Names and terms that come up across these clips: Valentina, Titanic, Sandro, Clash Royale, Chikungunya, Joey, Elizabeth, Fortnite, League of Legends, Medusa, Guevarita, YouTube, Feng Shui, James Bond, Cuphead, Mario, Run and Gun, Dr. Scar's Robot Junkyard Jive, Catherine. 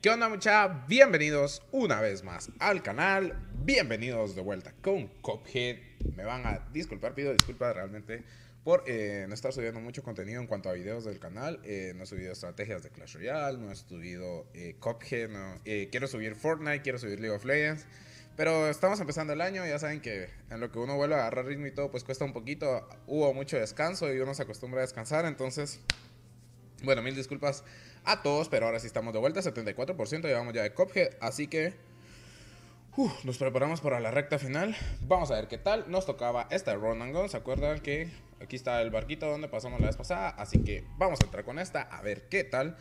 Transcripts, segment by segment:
¿Qué onda, mucha? Bienvenidos una vez más al canal. Bienvenidos de vuelta con Cuphead. Me van a disculpar, pido disculpas realmente por no estar subiendo mucho contenido en cuanto a videos del canal. No he subido estrategias de Clash Royale, no he subido Cuphead, no, quiero subir Fortnite, quiero subir League of Legends. Pero estamos empezando el año, ya saben que en lo que uno vuelve a agarrar ritmo y todo, pues cuesta un poquito. Hubo mucho descanso y uno se acostumbra a descansar, entonces... Bueno, mil disculpas a todos, pero ahora sí estamos de vuelta. 74% llevamos ya de Cuphead, así que... nos preparamos para la recta final. Vamos a ver qué tal. Nos tocaba esta de Run and Gun. ¿Se acuerdan que aquí está el barquito donde pasamos la vez pasada? Así que vamos a entrar con esta a ver qué tal.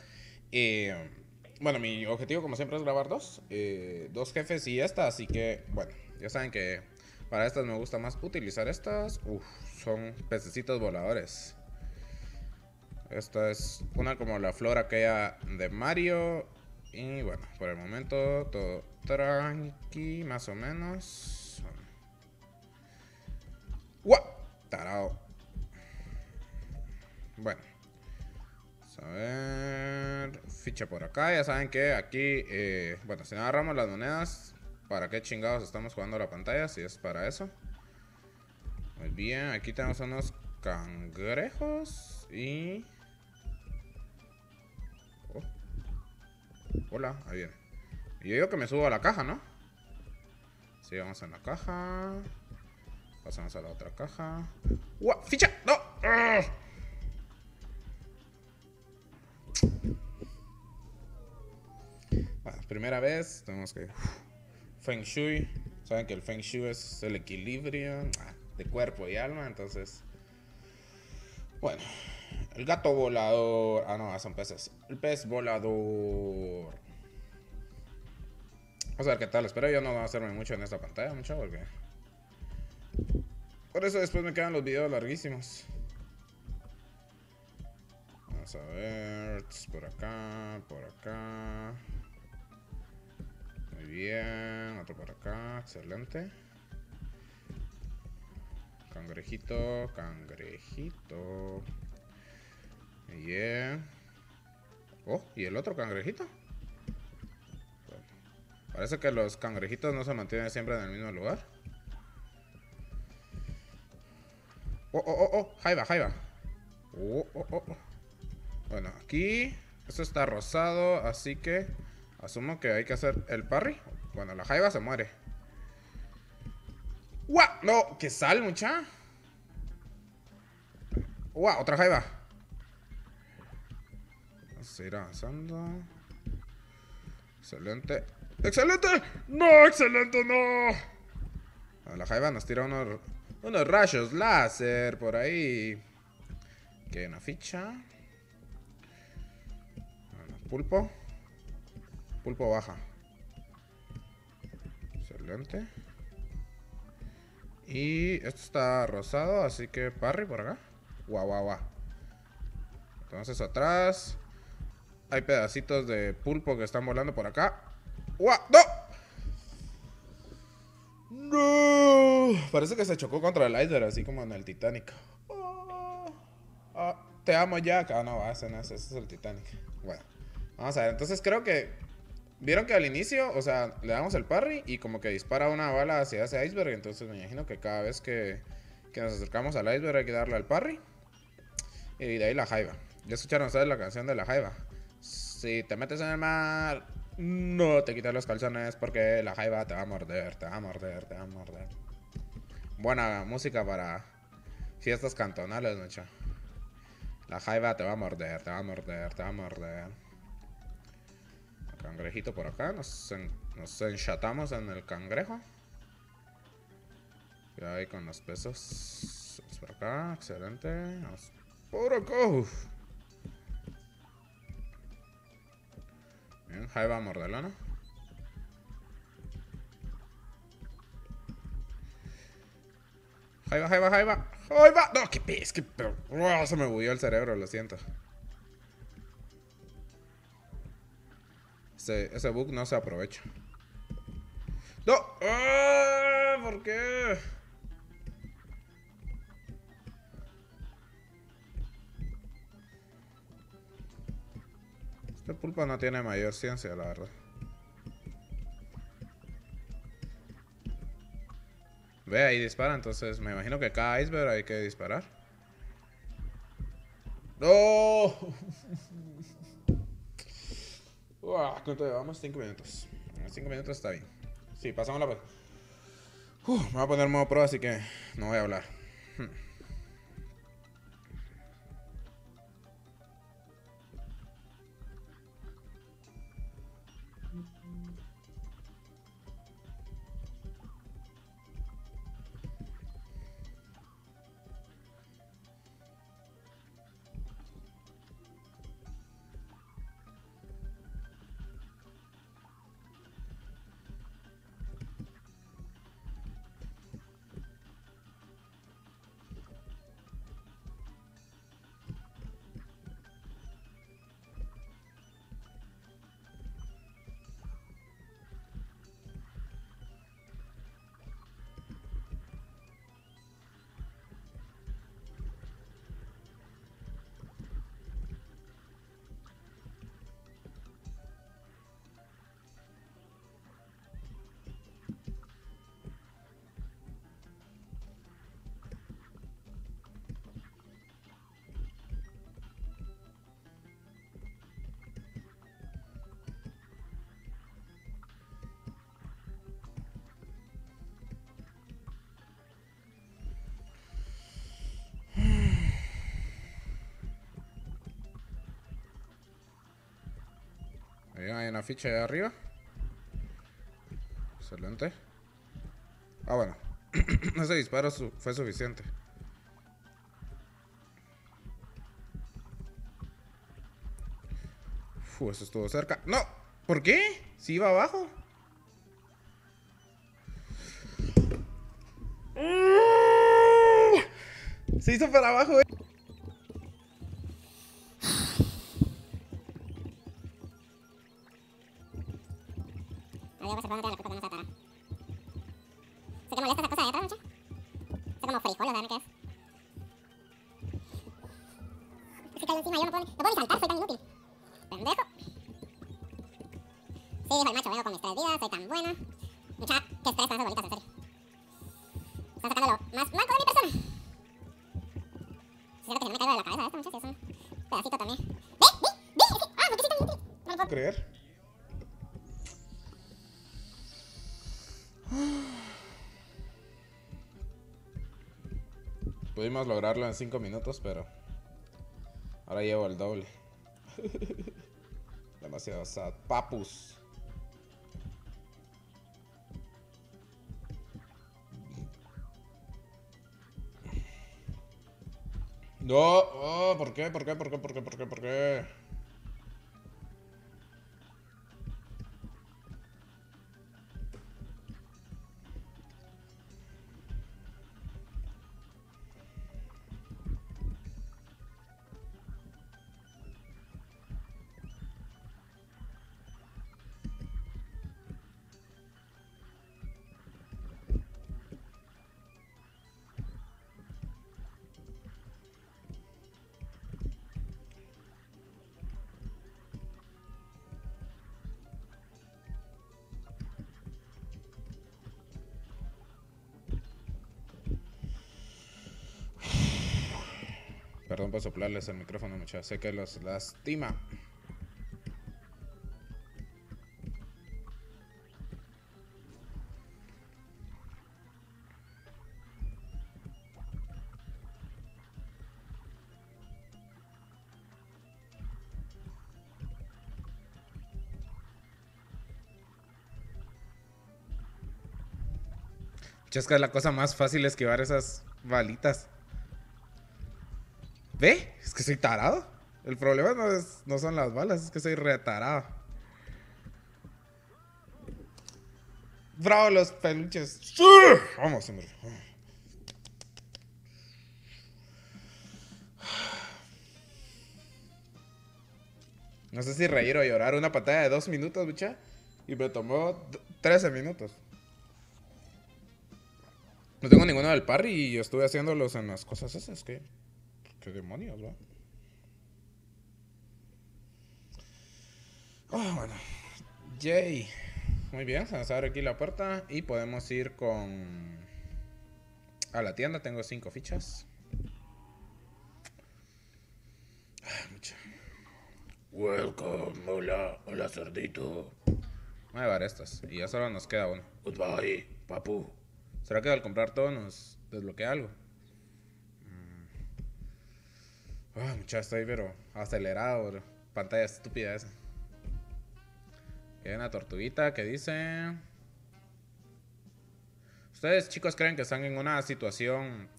Bueno, mi objetivo como siempre es grabar dos jefes y esta. Así que, bueno, ya saben que para estas me gusta más utilizar estas. Son pececitos voladores. Esta es una como la flor aquella de Mario. Y bueno, por el momento todo tranqui, más o menos. ¡Guau! Tarao. Bueno, vamos a ver. Ficha por acá. Ya saben que aquí, bueno, si no agarramos las monedas, ¿para qué chingados estamos jugando la pantalla? Si es para eso. Muy bien, aquí tenemos unos cangrejos y... Hola, ahí viene. Yo digo que me subo a la caja, ¿no? Sí, vamos a la caja. Pasamos a la otra caja. ¡Uah! ¡Ficha! ¡No! ¡Arr! Bueno, primera vez. Tenemos que... Feng Shui. Saben que el Feng Shui es el equilibrio de cuerpo y alma, entonces... Bueno... El gato volador. Ah, no, son peces. El pez volador. Vamos a ver qué tal. Espero yo no hacerme mucho en esta pantalla, mucho, porque... Por eso después me quedan los videos larguísimos. Vamos a ver. Por acá, por acá. Muy bien. Otro por acá. Excelente. Cangrejito, cangrejito. Yeah. Oh, y el otro cangrejito. Bueno, parece que los cangrejitos no se mantienen siempre en el mismo lugar. Jaiba, jaiba. Bueno, aquí esto está rosado, así que asumo que hay que hacer el parry. Bueno, la jaiba se muere. ¡Guau! No, que sal, mucha. ¡Guau! Otra jaiba. Vamos a ir avanzando. Excelente. ¡Excelente! ¡No! ¡Excelente! ¡No! La jaiba nos tira unos rayos láser por ahí. Aquí hay una ficha. Bueno, pulpo. Pulpo baja. Excelente. Y esto está rosado, así que parry por acá. Guau. Entonces atrás... Hay pedacitos de pulpo que están volando por acá. ¡Guau! ¡No! ¡No! Parece que se chocó contra el iceberg, así como en el Titanic. Te amo, Jack. Ah, no, ese es el Titanic. Bueno, vamos a ver. Entonces creo que... Vieron que al inicio, o sea, le damos el parry y como que dispara una bala hacia ese iceberg. Entonces me imagino que cada vez que nos acercamos al iceberg hay que darle al parry. Y de ahí la jaiba. ¿Ya escucharon ustedes la canción de la jaiba? Si te metes en el mar, no te quites los calzones porque la jaiba te va a morder, te va a morder, te va a morder. Buena música para fiestas cantonales, mucho. La jaiba te va a morder, te va a morder, te va a morder. Cangrejito por acá. Nos enchatamos en el cangrejo. Cuidado ahí con los pesos. Vamos por acá. Excelente. Vamos por acá. Bien, jaiba mordelona. Jaiba. No, qué pez, qué... Wow, se me bugueó el cerebro, lo siento. Ese bug no se aprovecha. ¡No! ¡Oh! ¿Por qué? Este pulpo no tiene mayor ciencia, la verdad. Ve, ahí dispara, entonces me imagino que cada iceberg hay que disparar. ¡No! ¿Cuánto llevamos? 5 minutos. 5 minutos está bien. Sí, pasamos la parte. Me voy a poner modo pro, así que no voy a hablar. Hay una ficha de arriba. Excelente. Ah, bueno. Ese disparo fue suficiente. Eso estuvo cerca. ¡No! ¿Por qué? Si iba abajo. Se hizo para abajo, eh. Pudimos lograrlo en 5 minutos, pero ahora llevo el doble. Demasiado sad. Papus. No, oh, ¿por qué? ¿Por qué? ¿Por qué? ¿Por qué? ¿Por qué? ¿Por qué? Perdón por soplarles el micrófono, muchachos. Sé que los lastima. Chasca, la cosa más fácil es esquivar esas balitas. ¿Ve? Es que soy tarado. El problema no son las balas, es que soy retarado. ¡Bravo, los peluches! ¡Sí! Vamos, hombre. No sé si reír o llorar. Una pantalla de 2 minutos, bucha. Y me tomó 13 minutos. No tengo ninguno del parry y yo estuve haciéndolos en las cosas esas que... ¿Qué demonios, va? Oh, bueno. Yay. Muy bien, se nos abre aquí la puerta y podemos ir con... a la tienda. Tengo 5 fichas. Mucha. Welcome, hola, hola cerdito. Voy a llevar estas y ya solo nos queda uno. Goodbye, papu. ¿Será que al comprar todo nos desbloquea algo? Ah, mucha, estoy pero acelerado, bro. Pantalla estúpida esa. Hay una tortuguita que dice... ¿Ustedes, chicos, creen que están en una situación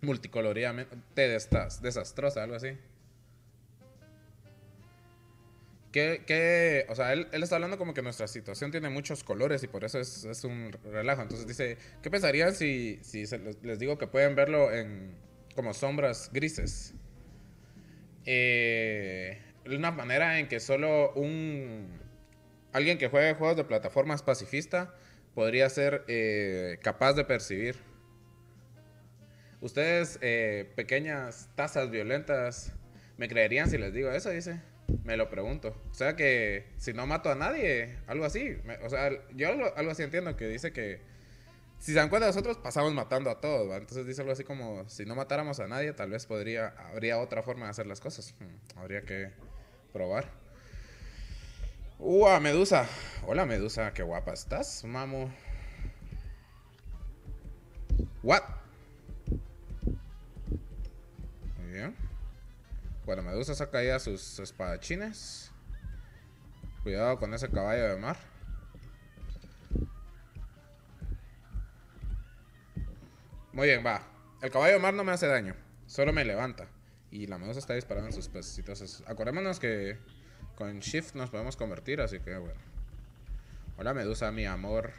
multicoloridamente desastrosa, algo así? O sea, él está hablando como que nuestra situación tiene muchos colores y por eso es un relajo. Entonces dice, ¿qué pensarían si les digo que pueden verlo en como sombras grises? Una manera en que solo alguien que juegue juegos de plataformas pacifista podría ser capaz de percibir. Ustedes, pequeñas tazas violentas, ¿me creerían si les digo eso? Dice, me lo pregunto. O sea que si no mato a nadie, algo así. O sea, yo algo así entiendo que dice que si se dan cuenta nosotros pasamos matando a todos, ¿va? Entonces dice algo así como, si no matáramos a nadie, tal vez habría otra forma de hacer las cosas. Habría que probar. ¡Uah, medusa! Hola, medusa, qué guapa estás, mamo. ¿What? Muy bien. Bueno, medusa saca ahí a sus espadachines. Cuidado con ese caballo de mar. Muy bien, va. El caballo de mar no me hace daño, solo me levanta. Y la medusa está disparando en sus pececitos. Acordémonos que con Shift nos podemos convertir, así que bueno. Hola, medusa, mi amor.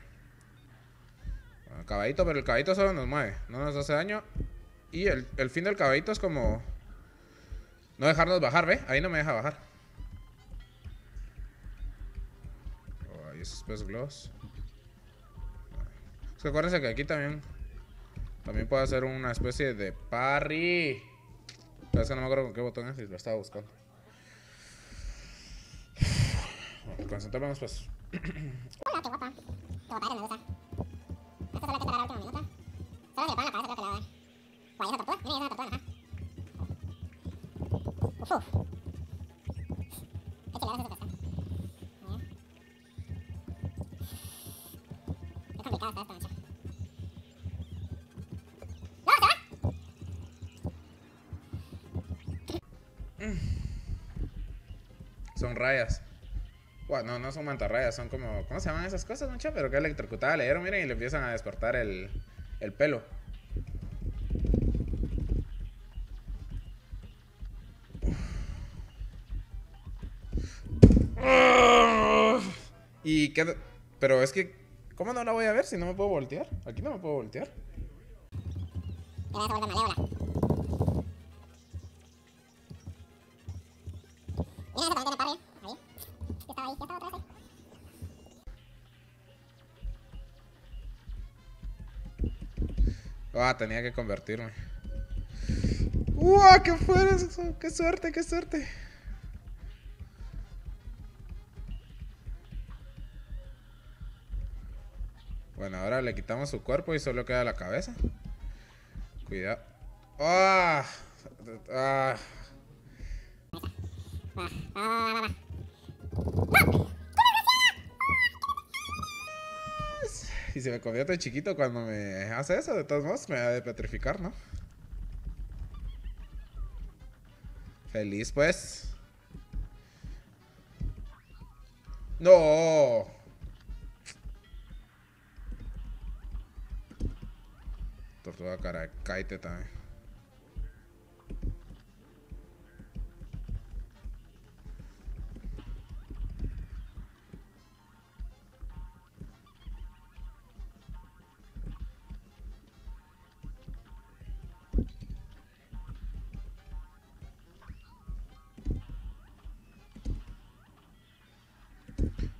Bueno, caballito, pero el caballito solo nos mueve, no nos hace daño. Y el fin del caballito es como... no dejarnos bajar, ¿ve? Ahí no me deja bajar. Oh, y esos peces gloss. Es que acuérdense que aquí también puedo hacer una especie de parry. Pero es que no me acuerdo con qué botón es y lo estaba buscando. Bueno, concentrémonos pues. Hola, qué guapa. Qué guapa eres, medusa. Esta solo hay que esperar a la última minuta. Solo si le ponen la cabeza creo que le va a dar. Guay, esa tortuga. Mira, esa tortuga, ajá. Uf. Hay que llevar a su casa. Es complicado esta noche. ¡No, se va! Son rayas. Bueno, no son mantarrayas, son como... ¿cómo se llaman esas cosas, mucha? Pero que electrocutada le dieron, miren, y le empiezan a despertar el pelo. Y qué... pero es que... ¿cómo no la voy a ver si no me puedo voltear? Aquí no me puedo voltear. Ah, tenía que convertirme. ¡Uah! ¡Qué fuerte! ¡Qué suerte! ¡Qué suerte! Bueno, ahora le quitamos su cuerpo y solo queda la cabeza. Cuidado. ¡Ah! ¡Ah! Y se me convierte en chiquito cuando me hace eso. De todos modos, me va a petrificar, ¿no? Feliz, pues. ¡No! Tortuga cara de kite también.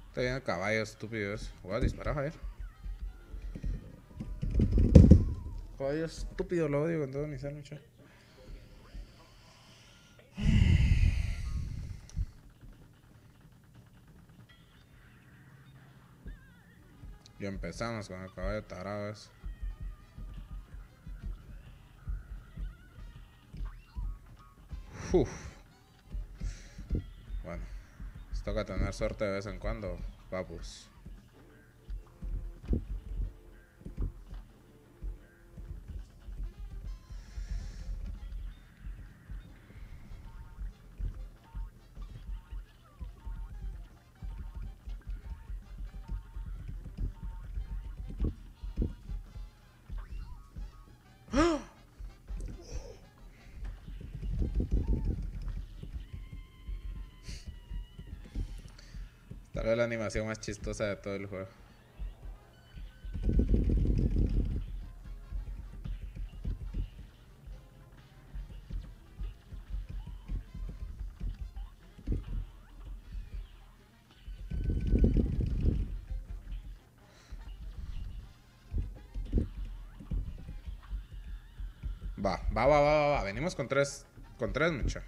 Está viendo caballos estúpidos. Voy a disparar, a ver. Caballo estúpido, lo odio con todo mi ser, muchacho. Ya empezamos con el caballo tarado ese. Uf. Bueno, nos toca tener suerte de vez en cuando, papus. Es la animación más chistosa de todo el juego. Va. Venimos con tres. Con tres, mucha.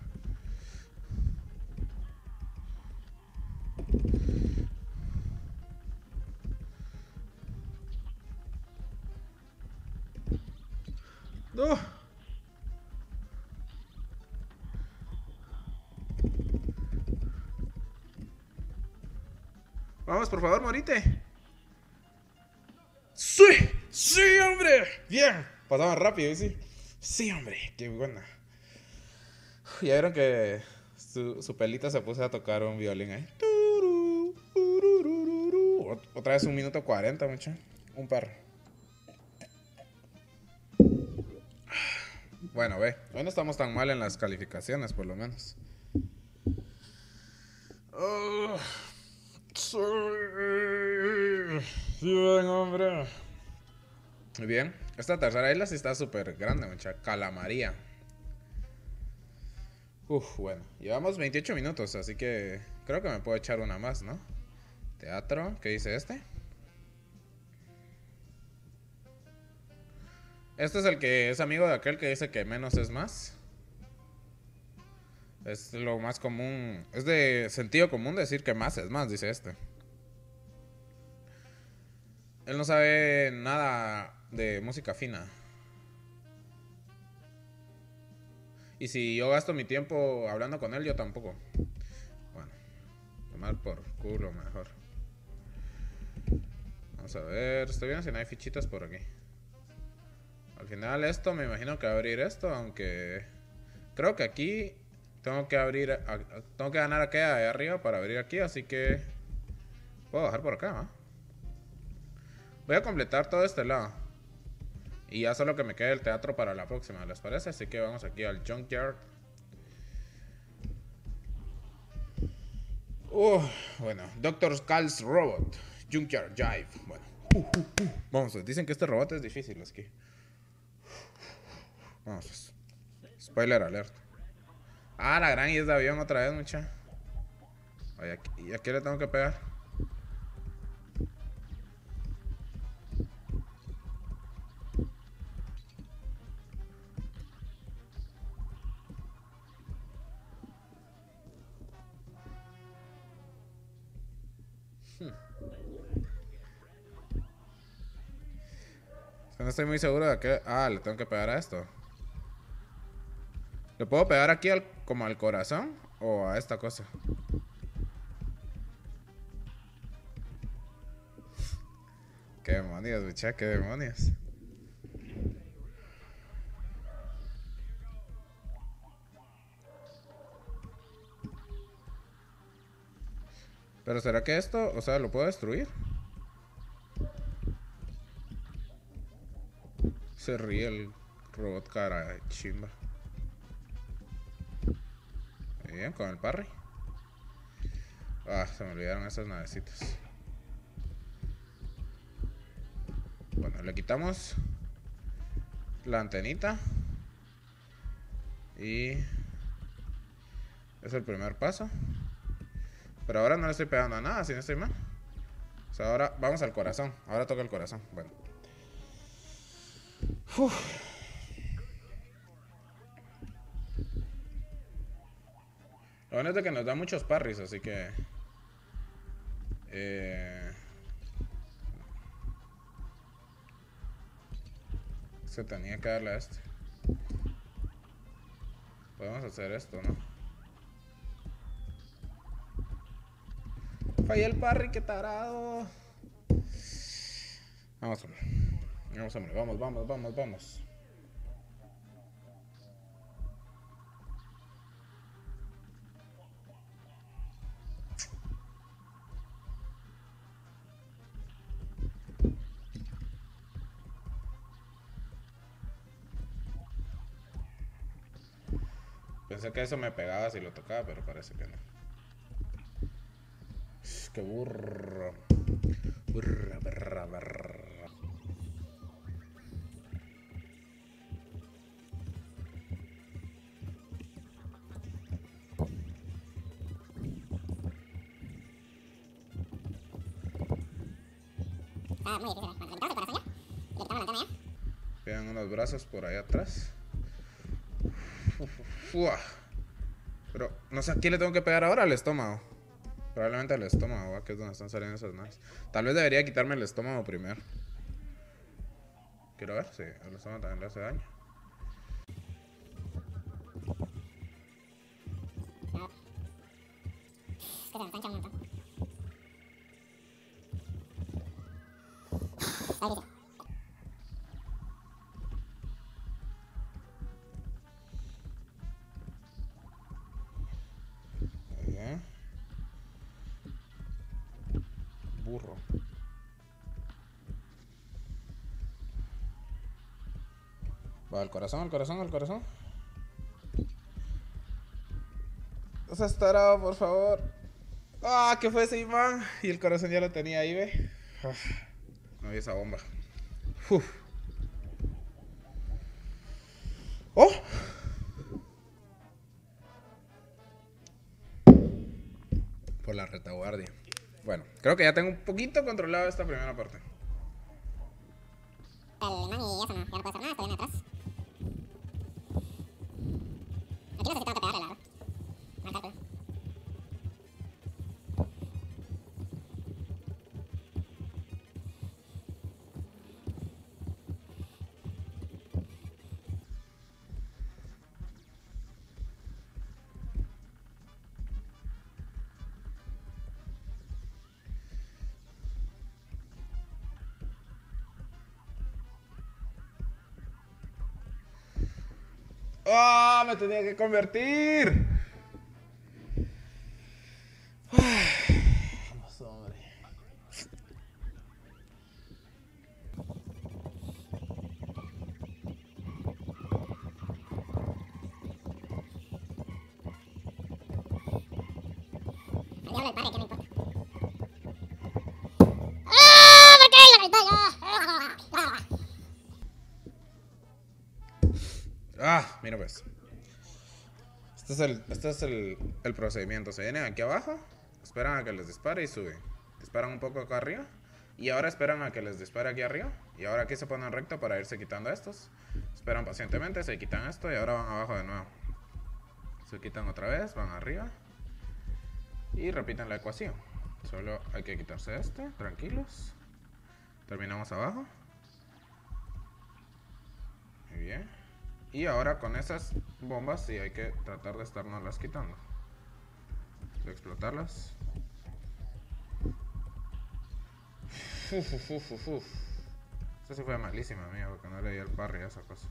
Vamos, por favor, morite. ¡Sí! ¡Sí, hombre! Bien, pasaban rápido, ¿sí? Sí, hombre, qué buena. Ya vieron que su pelita se puso a tocar un violín ahí. Otra vez 1:40, mucho. Un perro. Bueno, ve, hoy no estamos tan mal en las calificaciones, por lo menos. Sí, bien, hombre. Muy bien. Esta tercera isla sí está súper grande, mucha. Calamaría. Uf, bueno. Llevamos 28 minutos, así que creo que me puedo echar una más, ¿no? Teatro. ¿Qué dice este? Este es el que es amigo de aquel que dice que menos es más. Es lo más común, es de sentido común decir que más es más, dice este. Él no sabe nada de música fina. Y si yo gasto mi tiempo hablando con él, yo tampoco. Bueno, tomar por culo mejor. Vamos a ver, estoy viendo si no hay fichitas por aquí. Al final esto, me imagino que abrir esto, aunque creo que aquí... tengo que ganar aquella de arriba para abrir aquí, así que puedo bajar por acá, ¿eh? Voy a completar todo este lado. Y ya solo que me quede el teatro para la próxima, ¿les parece? Así que vamos aquí al Junkyard. Bueno, Dr. Scar's Robot Junkyard Jive. Bueno, vamos, dicen que este robot es difícil aquí. Vamos, spoiler alert. Ah, la gran y es de avión otra vez, mucha. Oye, ¿y aquí le tengo que pegar? No estoy muy seguro de que... Ah, le tengo que pegar a esto. ¿Le puedo pegar aquí como al corazón? ¿O a esta cosa? ¡Qué demonios, bicha! ¡Qué demonios! ¿Pero será que esto, o sea, lo puedo destruir? Se ríe el robot cara chimba. Bien, con el parry. Ah, se me olvidaron esas navecitas. Bueno, le quitamos la antenita. Y es el primer paso. Pero ahora no le estoy pegando a nada, si no estoy mal. O sea, ahora vamos al corazón. Ahora toca el corazón. Bueno. Uf. Lo bueno es que nos da muchos parries, así que... Se tenía que darle a este. Podemos hacer esto, ¿no? Fallé el parry, qué tarado. Vamos, hombre. Vamos, hombre. Vamos, vamos, vamos, vamos. Pensé que eso me pegaba si lo tocaba, pero parece que no. Qué burro. Burra, burra, burra. Vean unos brazos por ahí atrás. Uah. Pero no sé a quién le tengo que pegar ahora, al estómago. Probablemente al estómago, ¿va? Que es donde están saliendo esas naves. Tal vez debería quitarme el estómago primero. Quiero ver si el estómago también le hace daño. Burro. Va al corazón, al corazón, al corazón. No seas tarado, por favor. Ah, ¿qué fue ese imán? Y el corazón ya lo tenía ahí, ve. No vi esa bomba. Uf. Oh. Por la retaguardia. Bueno, creo que ya tengo un poquito controlado esta primera parte. El man y eso no, ya no puedo hacer nada, estoy bien atrás. Aquí no sé si tengo que pegarle, la verdad. Marcarlo. ¡Ah! ¡Oh, me tenía que convertir! Vamos, hombre. Ah, mira pues. Este es el procedimiento. Se vienen aquí abajo, esperan a que les dispare y suben. Disparan un poco acá arriba y ahora esperan a que les dispare aquí arriba. Y ahora aquí se ponen recto para irse quitando estos. Esperan pacientemente, se quitan esto y ahora van abajo de nuevo. Se quitan otra vez, van arriba y repiten la ecuación. Solo hay que quitarse este, tranquilos. Terminamos abajo. Muy bien. Y ahora con esas bombas sí hay que tratar de estarnoslas quitando. De explotarlas. Esta sí fue malísima, amigo, porque no le di el parry a esa cosa.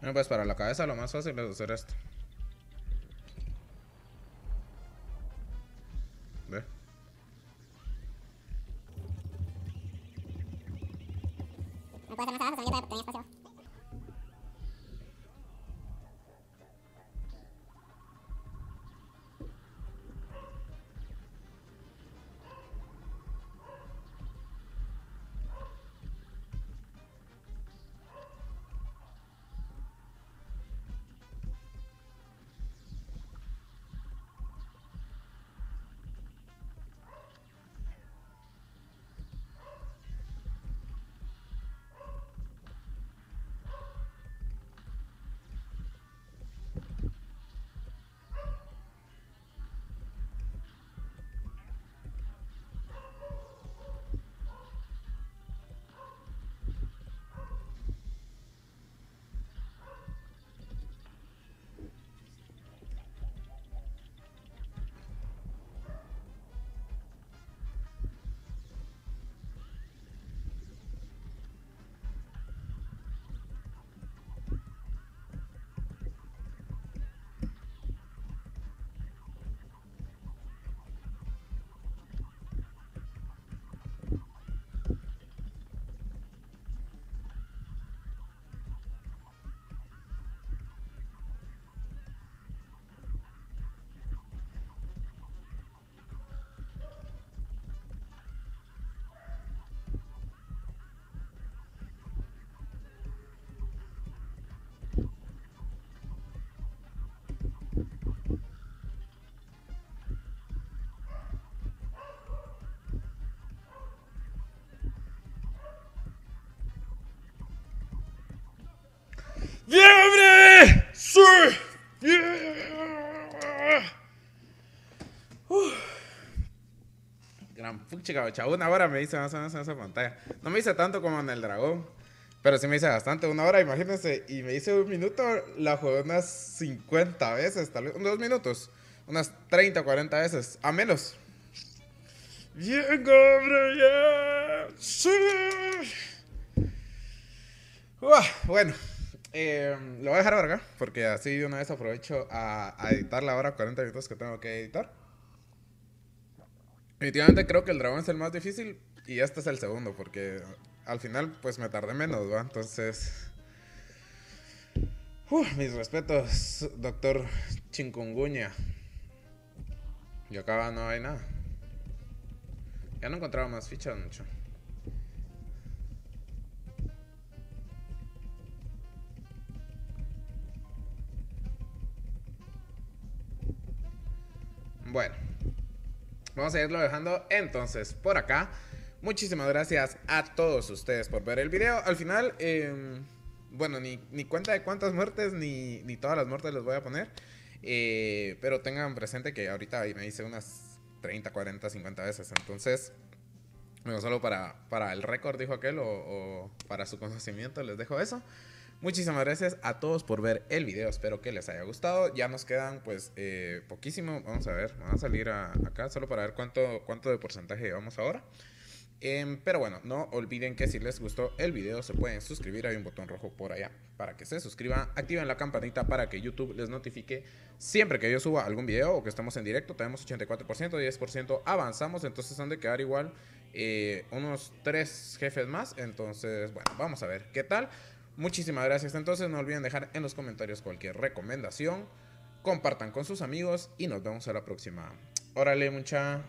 Bueno, pues para la cabeza lo más fácil es hacer esto. ¿Ve? pinche gabacha. Una hora me hice más o menos en esa pantalla. No me hice tanto como en el dragón, pero sí me hice bastante. Una hora, imagínense. Y me hice un minuto, la jugué unas 50 veces, tal vez. Dos minutos. Unas 30 o 40 veces. A menos. Bien, hombre, bien. Sí. Bueno. Lo voy a dejar por acá, porque así de una vez aprovecho a editar la hora 40 minutos que tengo que editar. Definitivamente creo que el dragón es el más difícil y este es el segundo, porque al final pues me tardé menos, ¿va? Entonces... mis respetos, doctor Chikungunya. Y acá no hay nada. Ya no encontraba más fichas, mucho. Bueno, vamos a irlo dejando entonces por acá. Muchísimas gracias a todos ustedes por ver el video. Al final, bueno, ni cuenta de cuántas muertes, ni todas las muertes les voy a poner. Pero tengan presente que ahorita me hice unas 30, 40, 50 veces. Entonces, bueno, solo para el récord, dijo aquel, o para su conocimiento, les dejo eso. Muchísimas gracias a todos por ver el video, espero que les haya gustado. Ya nos quedan pues poquísimo. Vamos a ver, vamos a salir acá solo para ver cuánto de porcentaje llevamos ahora. Pero bueno, no olviden que si les gustó el video se pueden suscribir. Hay un botón rojo por allá para que se suscriban. Activen la campanita para que YouTube les notifique siempre que yo suba algún video o que estamos en directo. Tenemos 84%, 10% avanzamos, entonces han de quedar igual unos 3 jefes más. Entonces, bueno, vamos a ver qué tal. Muchísimas gracias, entonces no olviden dejar en los comentarios cualquier recomendación, compartan con sus amigos y nos vemos a la próxima. Órale, mucha.